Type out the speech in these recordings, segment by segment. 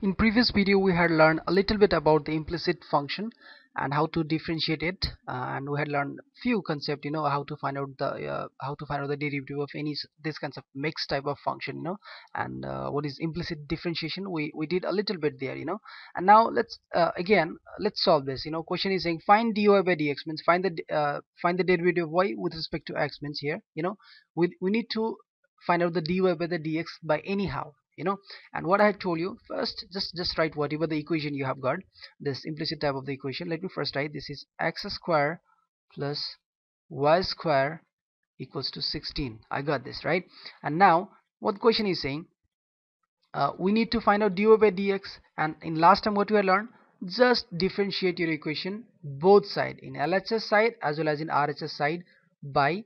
In previous video we had learned a little bit about the implicit function and how to differentiate it, and we had learned few concepts, how to find out the derivative of any this concept mixed type of function, and what is implicit differentiation. We did a little bit there, and now let's solve this. Question is saying find dy by dx, means find the derivative of y with respect to x, means here we need to find out the dy by the dx by anyhow, and what I had told you, first just write whatever the equation you have got, this implicit type of the equation. Let me first write, this is x square plus y square equals to 16. I got this right. And now what question is saying, we need to find out dy by dx, and in last time what we had learned, just differentiate your equation both side, in LHS side as well as in RHS side, by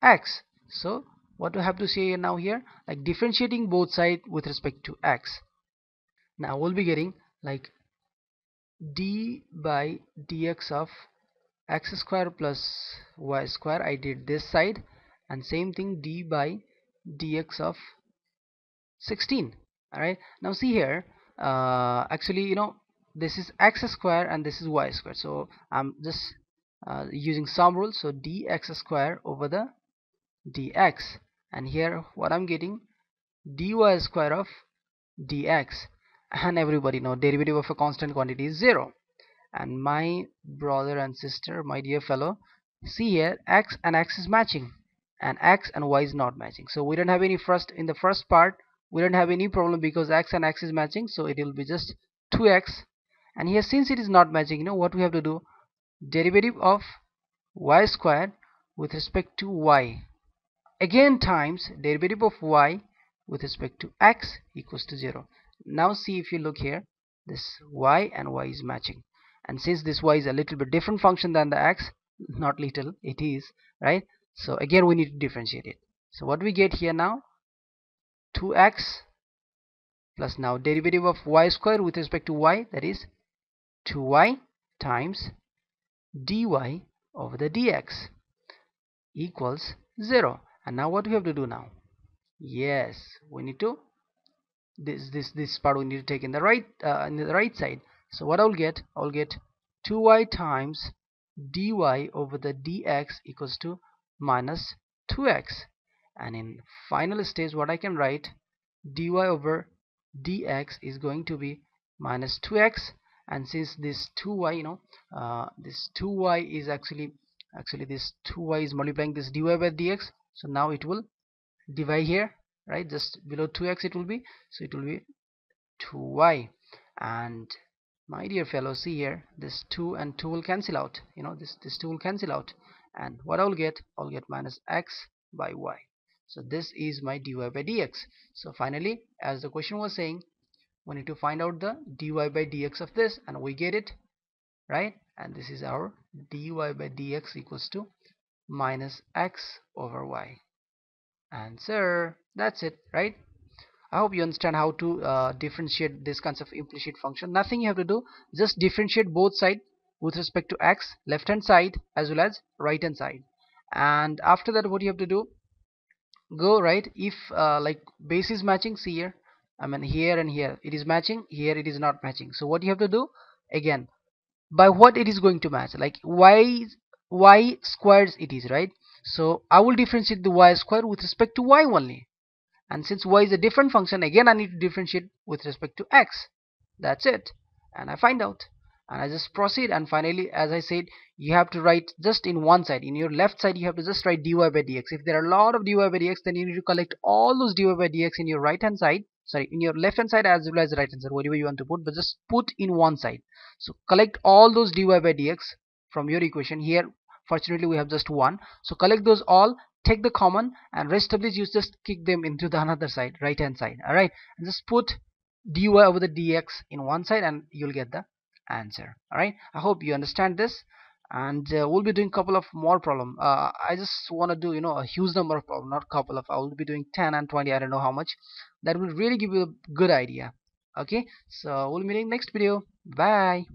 x. So what we have to say now here, like differentiating both sides with respect to x. Now we'll be getting like d by dx of x square plus y square, I did this side, and same thing d by dx of 16. Alright, now see here, actually this is x square and this is y square, so I'm just using sum rule, so dx square over the dx, and here what I'm getting, dy square of dx, and everybody know derivative of a constant quantity is 0. And my brother and sister, my dear fellow, see here, x and x is matching and x and y is not matching, so we don't have any in the first part we don't have any problem because x and x is matching, so it will be just 2x. And here since it is not matching, what we have to do, derivative of y square with respect to y, again times derivative of y with respect to x equals to 0. Now see, if you look here, this y and y is matching, and since this y is a little bit different function than the x, not little, it is, right? So again we need to differentiate it. So what we get here now, 2x plus now derivative of y square with respect to y, that is 2y times dy over the dx equals 0. And now what we have to do now, yes, we need to this part we need to take in the right side. So what I'll get 2y times dy over the dx equals to minus 2x, and in final stage what I can write, dy over dx is going to be minus 2x, and since this 2y, this 2y is actually this 2y is multiplying this dy by dx, so now it will divide here, right, just below 2x it will be, so it will be 2y. And my dear fellow, see here, this 2 and 2 will cancel out, this 2 will cancel out, and what I'll get minus x by y. So this is my dy by dx. So finally, as the question was saying, we need to find out the dy by dx of this, and we get it, right? And this is our dy by dx equals to minus x over y. Answer. That's it, right? I hope you understand how to differentiate this concept of implicit function. Nothing you have to do, just differentiate both sides with respect to x, left hand side as well as right hand side. And after that what you have to do, go right, if like base is matching, see here, I mean here and here it is matching, here it is not matching, so what you have to do again, by what it is going to match, like y squares it is, right? So I will differentiate the y square with respect to y only, and since y is a different function, again I need to differentiate with respect to x. That's it. And I find out, and I just proceed, and finally, as I said, you have to write just in one side, in your left side you have to just write dy by dx. If there are a lot of dy by dx, then you need to collect all those dy by dx in your right hand side, sorry, in your left hand side as well as right hand side, whatever you want to put, but just put in one side. So collect all those dy by dx from your equation. Here fortunately we have just one, so collect those all, take the common, and rest of these you just kick them into the another side, right hand side. Alright, and just put dy over the dx in one side and you'll get the answer. Alright, I hope you understand this, and we'll be doing couple of more problem. I just want to do a huge number of problem, not couple of, I will be doing 10 and 20, I don't know how much, that will really give you a good idea. Okay, so we'll meet in next video. Bye.